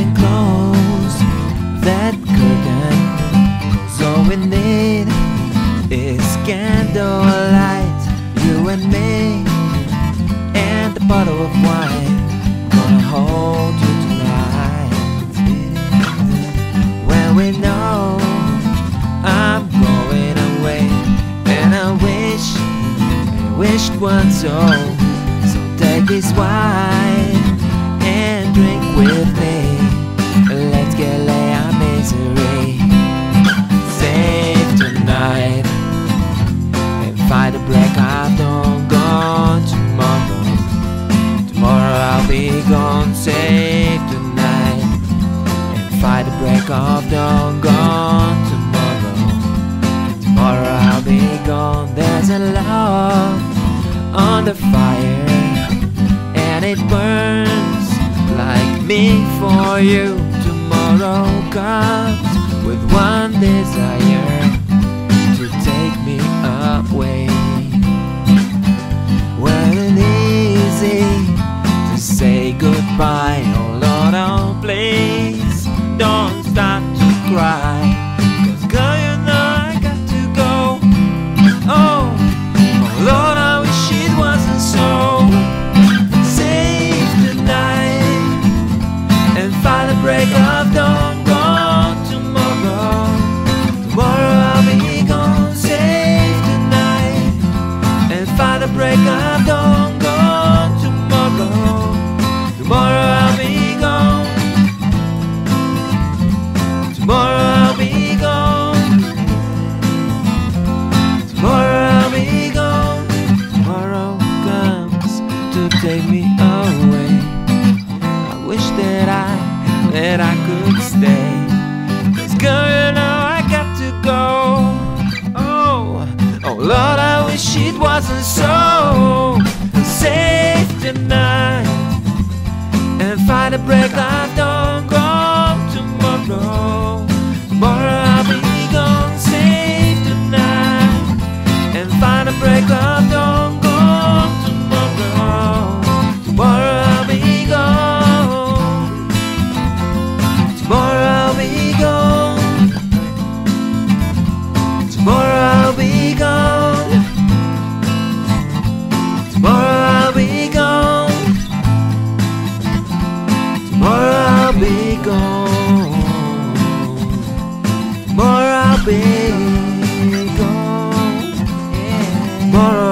and close that curtain. So we need is candlelight, you and me, and a bottle of wine. Gonna hold you tonight. When we know I'm going away, and I wished once oh. So take this wine and drink with me. Let's get lay our misery. Save tonight and fight the blackout. Don't go tomorrow. Tomorrow I'll be gone. Save tonight and fight the break of dawn. Gone tomorrow. Tomorrow I'll be gone. There's a love on the fire, and it burns like me for you. Tomorrow comes with one desire to take me away. Well, it's easy to say goodbye. Oh Lord, oh please don't start to cry. Cause girl, you know I got to go. Oh Lord, I wish it wasn't so. Break of dawn, gone tomorrow. Tomorrow I'll be gone. Save tonight and fight the break of dawn, gone tomorrow. Tomorrow I'll be gone. Tomorrow I'll be gone. Tomorrow I'll be gone. Tomorrow comes to take me away. I wish that I could stay. Cause girl, you know I got to go. Oh Lord, I wish it wasn't so. Save tonight and fight the break of dawn. Gone tomorrow. Tomorrow I'll be gone. Save tonight and fight the break of dawn. Gone tomorrow. Tomorrow I'll be gone. Tomorrow I'll be gone. Tomorrow